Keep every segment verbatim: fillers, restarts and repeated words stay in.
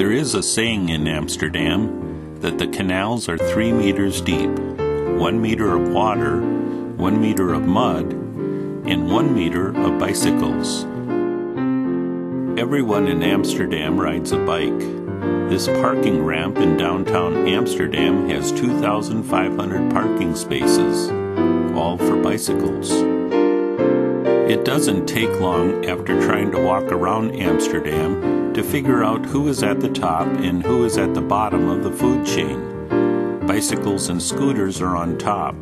There is a saying in Amsterdam that the canals are three meters deep, one meter of water, one meter of mud, and one meter of bicycles. Everyone in Amsterdam rides a bike. This parking ramp in downtown Amsterdam has two thousand five hundred parking spaces, all for bicycles. It doesn't take long after trying to walk around Amsterdam to figure out who is at the top and who is at the bottom of the food chain. Bicycles and scooters are on top,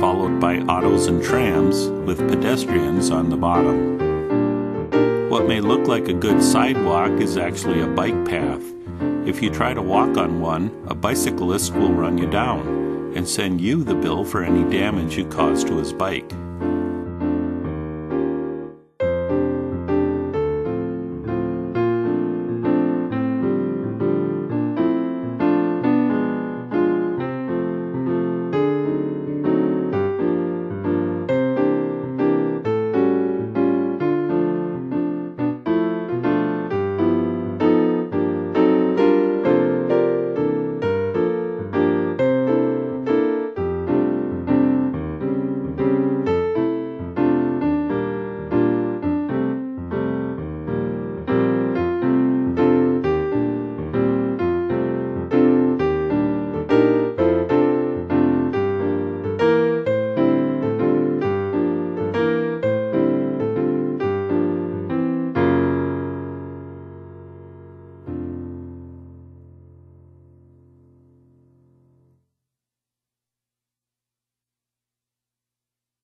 followed by autos and trams with pedestrians on the bottom. What may look like a good sidewalk is actually a bike path. If you try to walk on one, a bicyclist will run you down and send you the bill for any damage you caused to his bike.